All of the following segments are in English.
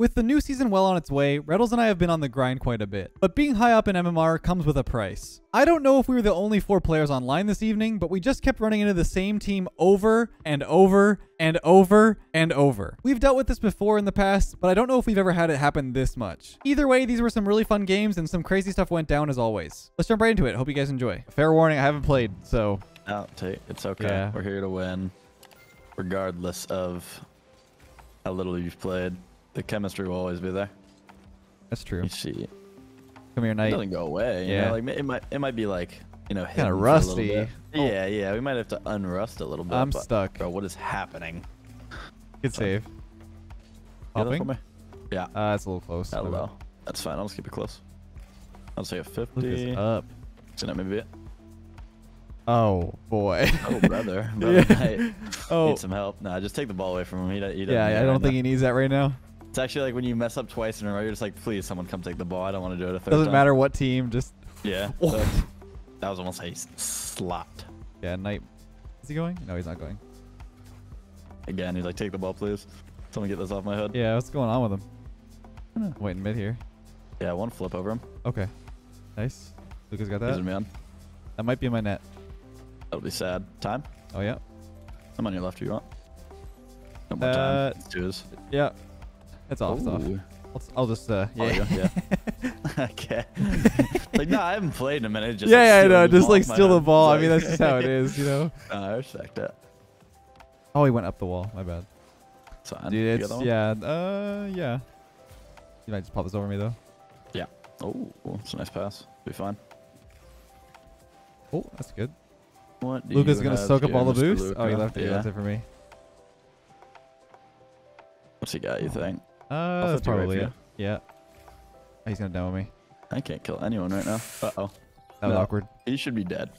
With the new season well on its way, Retals and I have been on the grind quite a bit, but being high up in MMR comes with a price. I don't know if we were the only four players online this evening, but we just kept running into the same team over and over and over and over. We've dealt with this before in the past, but I don't know if we've ever had it happen this much. Either way, these were some really fun games and some crazy stuff went down as always. Let's jump right into it. Hope you guys enjoy. Fair warning, I haven't played, so... No, it's okay. Yeah. We're here to win, regardless of how little you've played. The chemistry will always be there. That's true. You see, come here, Knight. It doesn't go away. You know? Like it might be like, you know, kind of rusty. Oh. Yeah, yeah. We might have to unrust a little bit. I'm stuck. Bro, what is happening? Good save. Popping. Yeah. That's a little close. Hello. That's fine. I'll just keep it close. I'll say a 50. Up. Isn't that maybe it? Oh boy. Oh brother. Knight. Oh. Need some help. Nah, just take the ball away from him. He yeah. I don't think he needs that right now. It's actually like when you mess up twice in a row, you're just like, please, someone come take the ball. I don't want to do it a third time. Doesn't matter what team, just... Yeah. So that was almost a slot. Yeah, Knight. Is he going? No, he's not going. Again, he's like, take the ball, please. Someone get this off my head. Yeah, what's going on with him? I don't know. Waiting mid here. Yeah, one flip over him. Okay. Nice. Luca's got that. He's a man. That might be in my net. That'll be sad. Time? Oh, yeah. I'm on your left. You want? No more time. It's twos. Yeah. It's off, it's off. I'll just, yeah. Okay. Like, no, I haven't played in a minute. Just, yeah, I know. Just, like, steal the ball. I mean, that's just how it is, you know? I respect that. Oh, he went up the wall. My bad. It's fine. Dude, it's, yeah. Yeah. You might just pop this over me, though. Yeah. Oh, it's a nice pass. Be fine. Oh, that's good. Luca's going to soak up all the boost. Oh, he left it. Yeah. That's it for me. What's he got, you think? That's probably it. Yeah. Oh, he's gonna down with me. I can't kill anyone right now. Uh-oh. That was awkward. He should be dead.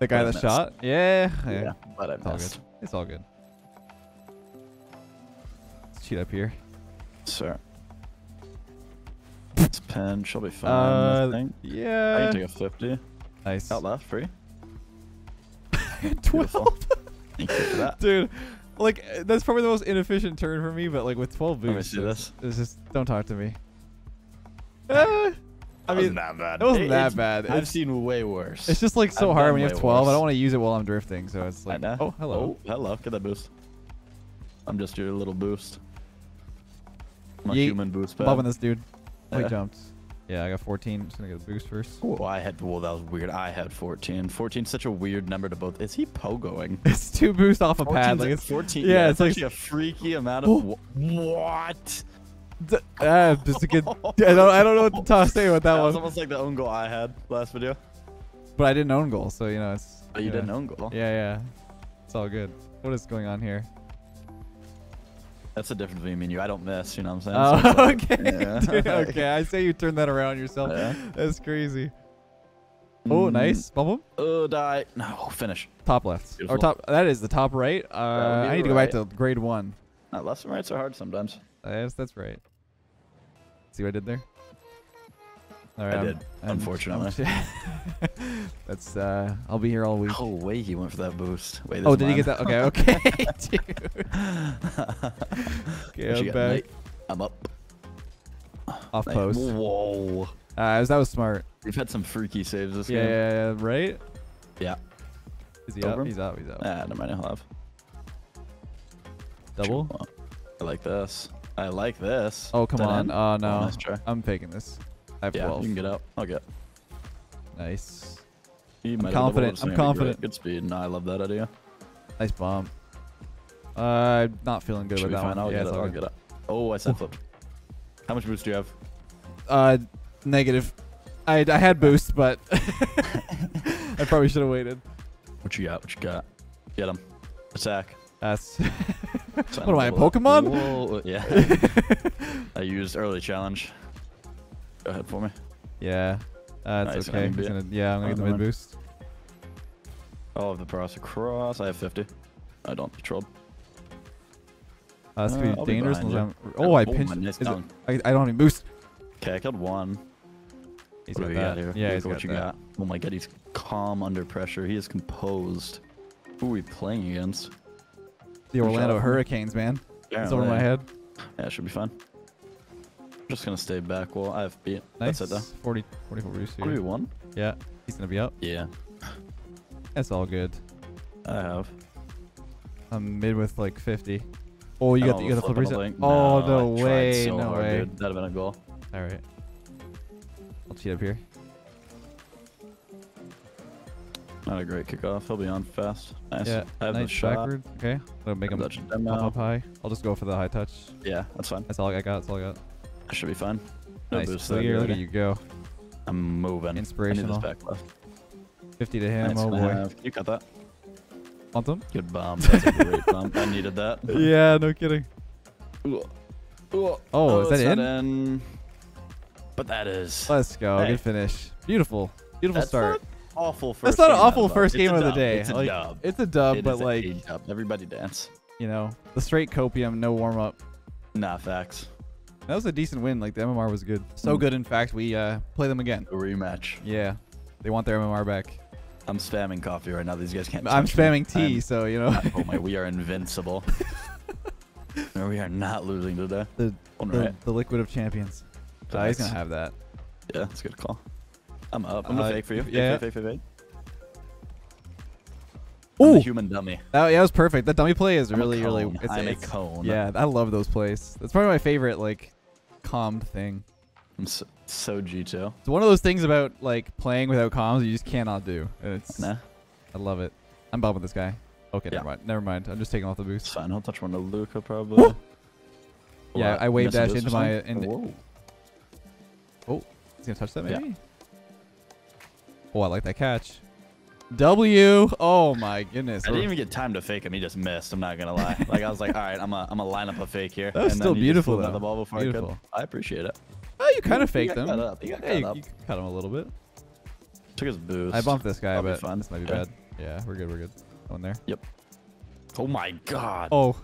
The guy that shot? Yeah. Yeah, but I missed. It's all good. Let's cheat up here. Sure. It's pen. She'll be fine, I think. Yeah. I can take a 50. Nice. Out left, free. 12. Thank you for that. Dude. Like, that's probably the most inefficient turn for me, but like with 12 boosts, it's just, don't talk to me. I mean, that wasn't that bad. It wasn't that bad. I've seen way worse. It's just like so hard when you have 12. Worse. I don't want to use it while I'm drifting, so it's like, oh, hello. Oh, hello. Get that boost. I'm just your little boost. My human boost pad. Loving this dude. Yeah. He jumped. Yeah, I got 14. I'm just going to get a boost first. Cool. Oh, I had, well, that was weird. I had 14. 14's such a weird number to both. Is he pogoing? It's two boosts off a pad. Like it's 14. Yeah, it's like a freaky amount of. Oh. What? Just a good. I don't know what to say about that one. It's almost like the own goal I had last video. But I didn't own goal, so, you know, it's. But you didn't own goal. Yeah, yeah. It's all good. What is going on here? That's the difference between me and you. I don't miss, you know what I'm saying? Oh, so okay. Yeah. Dude, okay, I say you turn that around yourself. Yeah. That's crazy. Oh, nice. Bubble. Oh, die. No, finish. Top left. Beautiful. Or top. That is the top right. I need to go back to grade 1. Not lefts and rights are hard sometimes. Yes, that's right. See what I did there? All right, I did, unfortunately. That's, I'll be here all week. Oh, wait, he went for that boost. Wait, oh, did he get that? Okay, okay, dude. Okay, I'm back. I'm up. Off post. Whoa. That was smart. We've had some freaky saves this game. Yeah, right? Yeah. Is he up? He's up, he's up. Nah, never mind, I'll have. Double? I like this. I like this. Oh, come on. Oh, no. Nice try. I'm taking this. Yeah, 12. You can get up. I'll get. Nice. I'm confident. I'm confident. Good speed. No, I love that idea. Nice bomb. Not feeling good about that one. I'll get up. Oh, I said flip. How much boost do you have? Negative. I had boost, but I probably should have waited. What you got? What you got? Get him. Attack. That's. What am I, a Pokemon? Whoa. Yeah. I used early challenge. Go ahead for me. Yeah. That's okay. Yeah, I'm going to get the mid boost. I'll have the cross across. I have 50. I don't control. This could be dangerous. Oh, I pinched. I don't even boost. Okay, I killed one. He's got that. Yeah, he's got that. Oh my god, he's calm under pressure. He is composed. Who are we playing against? The Orlando Hurricanes, man. It's over my head. Yeah, it should be fun. Just gonna stay back wall. I have beat. Nice. That's it though. 40, 44 boost here. 1v1? Yeah. He's gonna be up. Yeah. That's all good. I have. I'm mid with like 50. Oh, you got the flip reset. No, oh, no way. So no hard, way. Dude. That'd have been a goal. All right. I'll cheat up here. Not a great kickoff. He'll be on fast. Nice. Yeah, I have nice shot. Backward. Okay. I'll make him pop up high. I'll just go for the high touch. Yeah, that's fine. That's all I got. That's all I got. I should be fine. No nice. Boost there. Look at you go. I'm moving. Inspirational. I need this back left. 50 to him. Oh, boy. You got that. Want them? Good bomb. That's a great bomb. I needed that. Yeah, no kidding. Ooh. Ooh. Oh, is that in? But that is. Let's go. Hey. Good finish. Beautiful. Beautiful that's start. Awful first. That's not an awful first game of the day. It's a dub. It's a dub, but like everybody dance. You know, the straight copium, no warm up. Nah, facts. That was a decent win. Like the MMR was good. So good, in fact, we play them again. A rematch. Yeah, they want their MMR back. I'm spamming coffee right now. These guys can't. I'm spamming tea, so you know. Oh my, we are invincible. No, we are not losing today. The liquid of champions. He's gonna have that. Yeah, that's a good call. I'm up. I'm gonna fake for you. Yeah. Fake. Ooh. Human dummy. Oh, yeah, that was perfect. That dummy play is really. It's a cone. Yeah, I love those plays. That's probably my favorite, like, commed thing. I'm so G2. It's one of those things about, like, playing without comms you just cannot do. It's. Nah. I love it. I'm bumping this guy. Okay, yeah. Never mind. I'm just taking off the boost. It's fine. I'll touch one to Luca probably. Whoa. Yeah, I wave dash into my. Whoa. Oh, he's gonna touch that maybe. Yeah. Oh, I like that catch. W. Oh my goodness. I didn't even get time to fake him. He just missed. I'm not gonna lie. Like I was like, all right, I'm gonna line up a fake here. That was and still beautiful though. The ball before beautiful. I appreciate it. Oh, you kind of faked him. You cut him a little bit. Took his boost. I bumped this guy, but this might be bad. Yeah, we're good. We're good. Going there. Yep. Oh my god. Oh.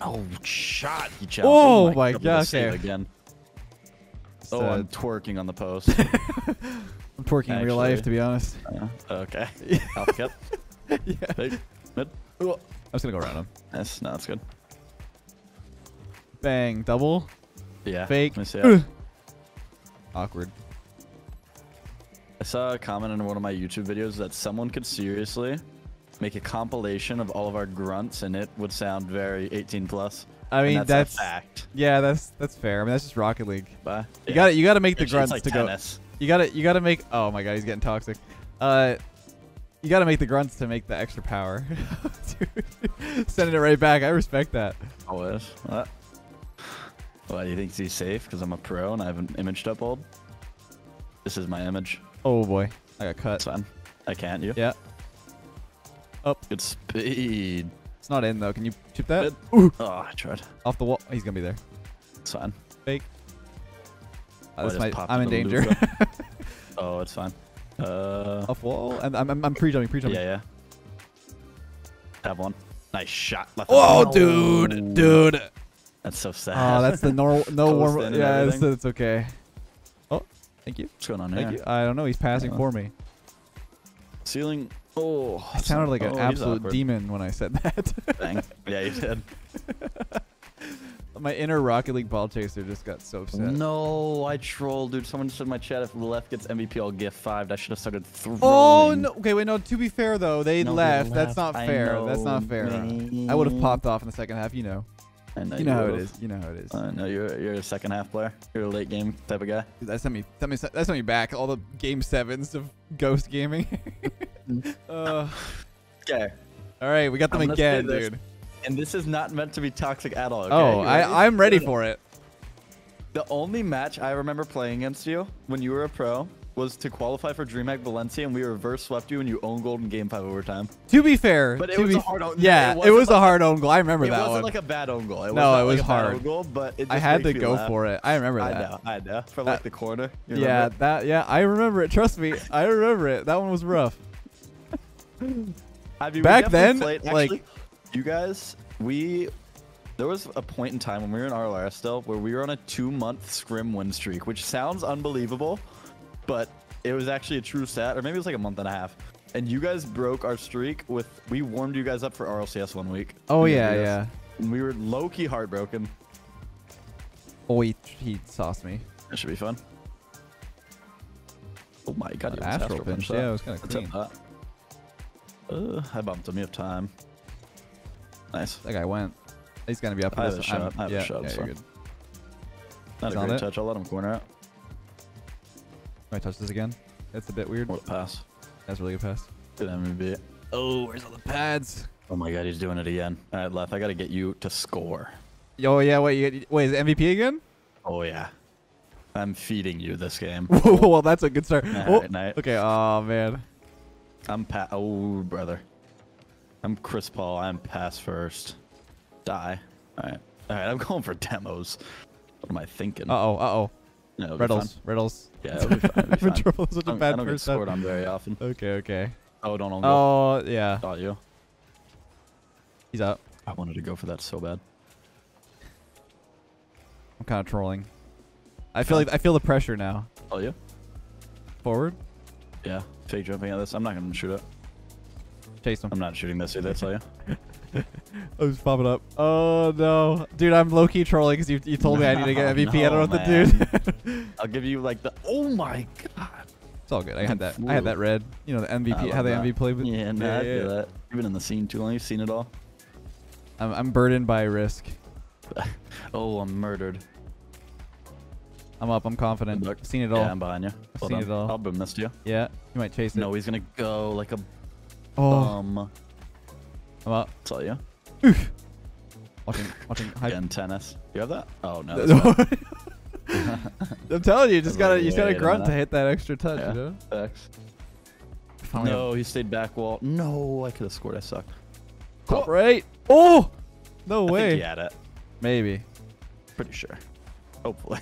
Oh, shot. He challenged. Oh my god. Save again. Oh, I'm twerking on the post. I'm twerking in real life, to be honest. Okay. I'll cut. Yeah. Big, mid. I'm just going to go around him. Yes, no, that's good. Bang. Double. Yeah. Fake. Awkward. I saw a comment in one of my YouTube videos that someone could seriously make a compilation of all of our grunts, and it would sound very 18+. I mean, that's a fact. Yeah, that's fair. I mean, that's just Rocket League. Bye. You got to make the grunts like to tennis. Go. You gotta make. Oh my god, he's getting toxic. You gotta make the grunts to make the extra power. Dude, sending it right back. I respect that. Always. What? Why do you think he's safe? Because I'm a pro and I have an image up old. This is my image. Oh boy, I got cut. It's fine. I can't. You? Yeah. Up. Good speed. It's not in though. Can you chip that? Ooh. Oh, I tried. Off the wall. He's gonna be there. It's fine. Fake. I'm in danger. Oh, it's fine. Off wall. I'm pre-jumping. Yeah, yeah. Have one. Nice shot. Oh, dude. That's so sad. Oh, that's the no warm. Yeah, it's okay. Oh, thank you. What's going on here? Thank you. I don't know. He's passing for me. Ceiling. Oh. I sounded like an absolute demon when I said that. Dang. Yeah, you did. My inner Rocket League ball chaser just got so upset. No, I trolled, dude. Someone said in my chat, if Left gets MVP, I'll gift 5. I should have started throwing. Oh, no. Okay, wait, no. To be fair, though, they left. That's not fair. That's not fair. I would have popped off in the second half. You know. I know. You know how it is. You know how it is. I know you're a second half player. You're a late game type of guy. Dude, that sent me. That sent me back. All the game 7s of ghost gaming. Okay. All right, we got them again, dude. And this is not meant to be toxic at all. Okay? Oh, I'm ready for it. The only match I remember playing against you when you were a pro was to qualify for DreamHack Valencia, and we reverse swept you, and you own gold in game 5 overtime. To be fair, but it was a hard own. Yeah, it was a hard own goal. I remember that one. It wasn't like a bad own goal. No, it was hard. But I had to go for it. I remember that. I know. From like the corner. Yeah, that. Yeah, I remember it. Trust me, I remember it. That one was rough. I mean, back then, like. You guys, there was a point in time when we were in RLRS still where we were on a 2-month scrim win streak, which sounds unbelievable, but it was actually a true stat, or maybe it was like a month and a half. And you guys broke our streak with, we warmed you guys up for RLCS 1 week. Oh yeah, yeah. And we were low-key heartbroken. Oh, he sauced me. That should be fun. Oh my god, you astral pinch. Yeah, it was kind of clean. I bumped him. You have time. Nice. That guy went. He's gonna be up. I have a shot. I have a shot. Yeah, you're good. Not a great touch. I'll let him corner out. Can I touch this again? That's a bit weird. What a pass. That's a really good pass. Good MVP. Oh, where's all the pads? Oh my god, he's doing it again. All right, Lef, I gotta get you to score. Oh yeah, wait, is it MVP again? Oh yeah. I'm feeding you this game. Whoa, well, that's a good start. Night. Okay, oh man. I'm pass. Oh, brother. I'm Chris Paul. I'm pass first. Die. All right. All right, I'm going for demos. What am I thinking? Uh-oh, uh-oh. No, Retals. Yeah, it'll be fine. It'll be fine. Trouble with such a bad I don't get scored on very often. Okay, okay. Oh, don't on goal. Oh, yeah. Got you. He's out. I wanted to go for that so bad. I'm kind of trolling. I feel the pressure now. Oh, yeah? Forward? Yeah. Fake jumping at this. I'm not going to shoot it. Chase him. I'm not shooting this either, I tell you. I was popping up. Oh, no. Dude, I'm low-key trolling because you told me I need to get MVP. No, I don't know what to do. I'll give you like the... Oh, my God. It's all good. I had that red. You know, the MVP, how the MVP played with... Yeah, no, I feel that. You've been in the scene too long. You've seen it all. I'm burdened by risk. Oh, I'm murdered. I'm up. I'm confident. I've seen it all. Yeah, I'm behind you. I've seen it all. I'll boom this to you. Yeah. You might chase it. No, he's going to go like a bum. I'm up. That's all you. Oof. Watching hype. Again, tennis. You have that? Oh, no. I'm telling you, you just gotta grunt to hit that extra touch, yeah. You know? Thanks. No, he stayed back wall. No, I could have scored. I suck. Top right. Oh! No way. I think he had it. Maybe. Pretty sure. Hopefully.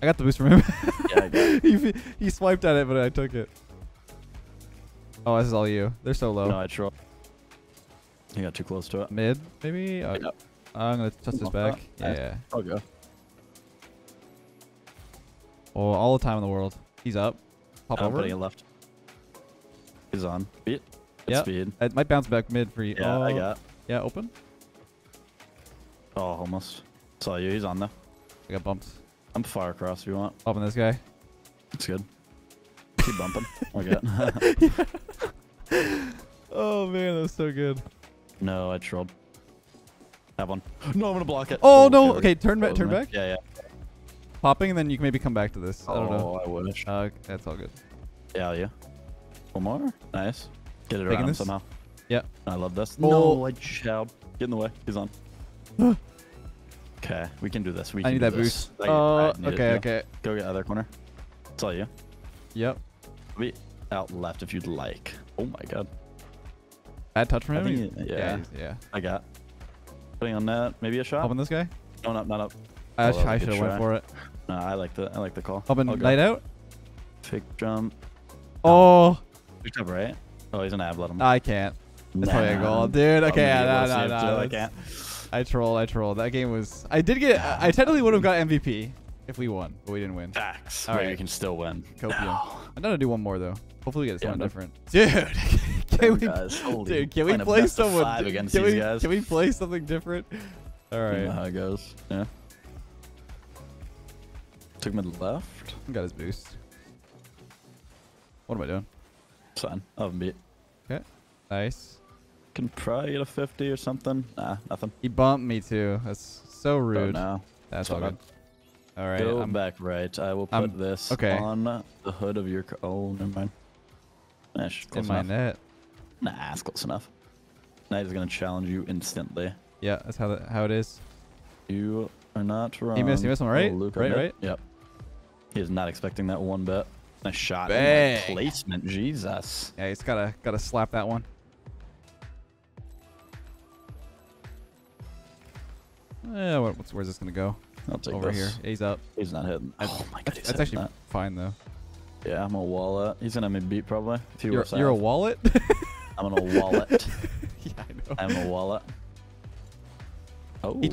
I got the boost from him. Yeah, I did. He swiped at it, but I took it. Oh, this is all you. They're so low. No, I troll. You got too close to it. Mid, maybe? Oh, yeah. I'm going to touch this back. Yeah. I'll go. Oh, all the time in the world. He's up. Pop over. Putting it left. He's on. Beat. Yeah. Speed. It might bounce back mid for you. Yeah, oh, I got. Yeah, open. Oh, almost. Saw you. He's on, though. I got bumped. I'm far across if you want. Bumping this guy. It's good. Keep bumping. I got it. Oh, man. That was so good. No, I trolled. Have one. No, I'm going to block it. Oh, no. Okay, turn back. Yeah, yeah. Popping, and then you can maybe come back to this. I don't know. Oh, I wish. That's all good. Yeah, yeah. One more. Nice. Get it around him somehow. Yeah. I love this. Oh. No, I shout. Get in the way. He's on. Okay, we can do this. We can do this. I need that boost. Okay. Go get other corner. It's all you. Yep. Be out left if you'd like. Oh my god. Bad touch from him? Yeah. I got. Putting on that. Maybe a shot. Helping this guy? No, not up. I should have went for it. No, I like the call. Helping night out? Fake jump. Oh. Picked up right? Oh, he's an ab. Let him. I can't. That's probably a goal. Dude, okay. No. I can't. I troll. That game was... I technically would have got MVP if we won, but we didn't win. Facts. All right, we can still win. Copium. No. I'm gonna do one more though. Hopefully we get something different. Dude, can we play someone? Can we play something different? All right. You know how it goes. Yeah. Took him to the left. Got his boost. What am I doing? Son, I haven't beat. Okay. Nice. Can probably get a 50 or something. Nah, nothing. He bumped me too. That's so rude. No, that's all good. All right, I'm back right. I will put this on the hood of your car. Oh, never mind. In my net. Nah, that's close enough. Knight is gonna challenge you instantly. Yeah, that's how it is. You are not wrong. He missed him, right? Right. Yep. He is not expecting that one bit. Nice shot. Bang. In placement, Jesus. Yeah, he's gotta slap that one. Yeah, where's this gonna go? I'll take over this. Here. He's up. He's not hitting. Oh my god, that's actually fine though. Yeah, I'm a wallet. He's gonna make beat probably. If he you're a wallet. I'm a wallet. Yeah, I know. I'm a wallet. Oh, he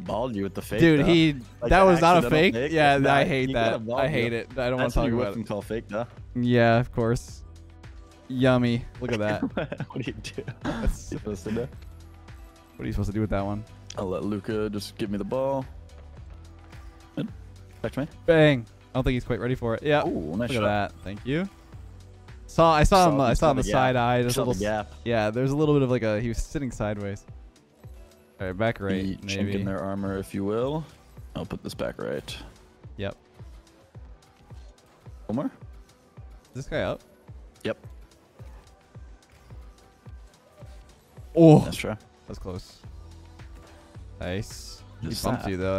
balled you with the fake. Dude, duh. That was not a fake. Yeah, I hate that. I hate it. I don't want to talk about it. Call fake, duh. Yeah, of course. Yummy. Look at that. What do you do? What are you supposed to do with that one? I'll let Luca just give me the ball. Touchman. Bang. I don't think he's quite ready for it. Yeah. Ooh, nice shot. Look at that. Thank you. I saw him the side eye. There's a little gap. Yeah, there's a little bit of like a, he was sitting sideways. All right, back right. Maybe. Chink in their armor, if you will. I'll put this back right. Yep. Omar? Is this guy up? Yep. Oh, that's true. That's close. Nice. He bumped you though.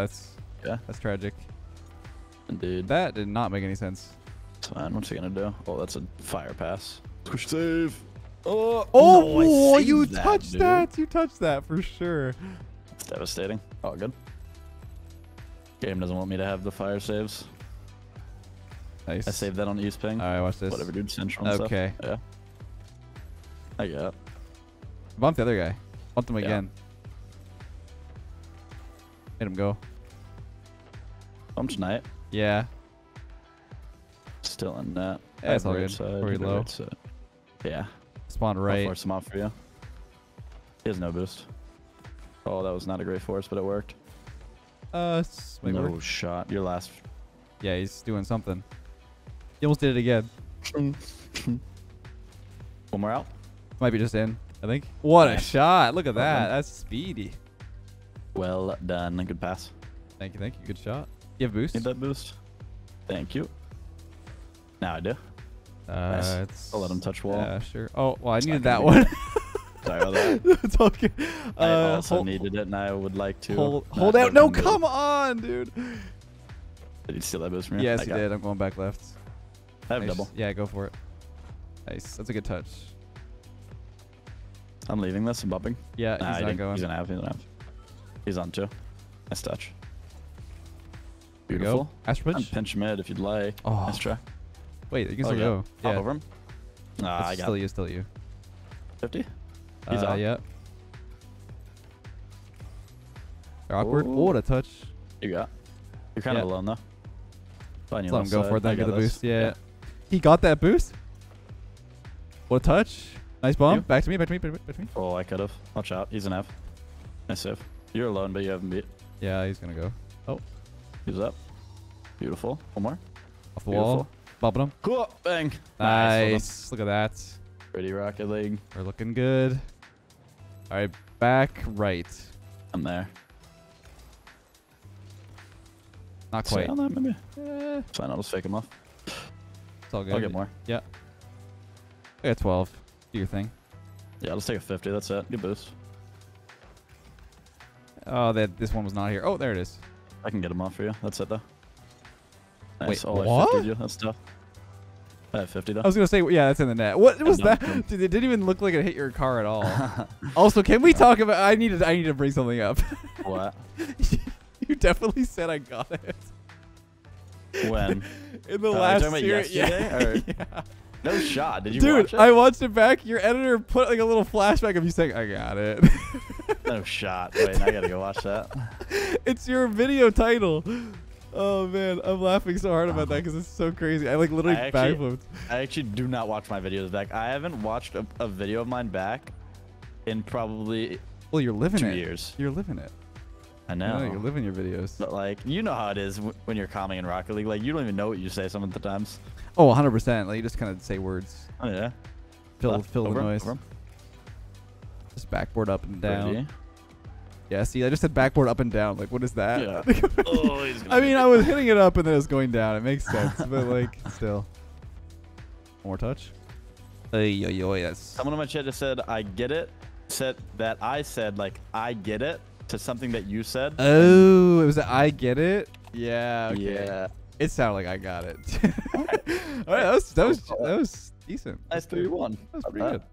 That's tragic. Indeed. That did not make any sense. Man, what's he gonna do? Oh, that's a fire pass. Push save. Oh, no, you touched that. You touched that for sure. It's devastating. Oh, good. Game doesn't want me to have the fire saves. Nice. I saved that on the East ping. All right, watch this. Whatever, dude. Central. Okay. Stuff. Yeah. I got it. Bump the other guy. Bump him again. Hit him go. Bumped Knight. Yeah. Still in that. Yeah, it's all good. Pretty low. Right side. Yeah. Spawn right. I'll force him off for you. He has no boost. Oh, that was not a great force, but it worked. No shot. Your last. Yeah, he's doing something. He almost did it again. One more out. Might be just in, I think. What a shot. Look at that. That's speedy. Well done. Good pass. Thank you. Thank you. Good shot. You have boost? Need that boost. Thank you. Now I do. Nice. I'll let him touch wall. Yeah, sure. Oh, well, I needed that one. Sorry about that. It's okay. I also needed it, and I would like to. Hold out. No, come on, dude. Did you steal that boost from me? Yes, he did. I'm going back left. I have double. Yeah, go for it. Nice. That's a good touch. I'm leaving this and bumping. Yeah, he's not going. He's going to have. He's on two. Nice touch. Beautiful. Astro pinch? I'm pinch mid if you'd like. Oh. Nice try. Wait, you can still go. Hop over him. Nah, I got it. Still you. 50? He's out. Yeah. They're awkward. Oh, what a touch. You got. You're kind of alone, though. Fine, let him go for it. Then get the boost. Yeah. He got that boost. What a touch. Nice bomb. Back to me. Back to me. Back to me. Oh, I could have. Watch out. He's an F. Nice save. You're alone, but you haven't beat. Yeah, he's going to go. Oh. He's up. Beautiful. One more. Off the wall. Bumping him. Cool. Bang. Nice. Look at that. Pretty Rocket League. We're looking good. All right. Back right. I'm there. Not quite. On that, maybe. Yeah. Fine. I'll just fake him off. It's all good. I'll get more. Yeah. I got 12. Do your thing. Yeah, I'll just take a 50. That's it. Good boost. Oh, this one was not here. Oh, there it is. I can get him off for you. That's it, though. Nice. Wait, what? That's tough. I have 50, though. I was going to say, yeah, that's in the net. What was that? Dude, it didn't even look like it hit your car at all. Also, can we talk about... I need to bring something up. What? You definitely said I got it. When? In the last series. Yeah. No shot. Did you watch it? Dude, I watched it back. Your editor put like a little flashback of you saying, I got it. No shot. Wait, I got to go watch that. It's your video title. Oh, man. I'm laughing so hard about that because it's so crazy. I like literally backflipped. I actually do not watch my videos back. I haven't watched a video of mine back in probably you're living 2 years. You're living it. I know. You're living your videos. But, like, you know how it is when you're commenting in Rocket League. Like, you don't even know what you say some of the times. Oh, 100%. Like, you just kind of say words. Oh, yeah. Fill the noise. Just backboard up and down. 30. Yeah, see, I just said backboard up and down. Like, what is that? Yeah. I mean, I was hitting it up and then it was going down. It makes sense, but like, still. One more touch. Someone on my chat just said, I get it. Said that I said, like, I get it to something that you said. Oh, it was that I get it? Yeah. Okay. Yeah. It sounded like I got it. All right, that was decent. Nice 3-1. That was pretty good.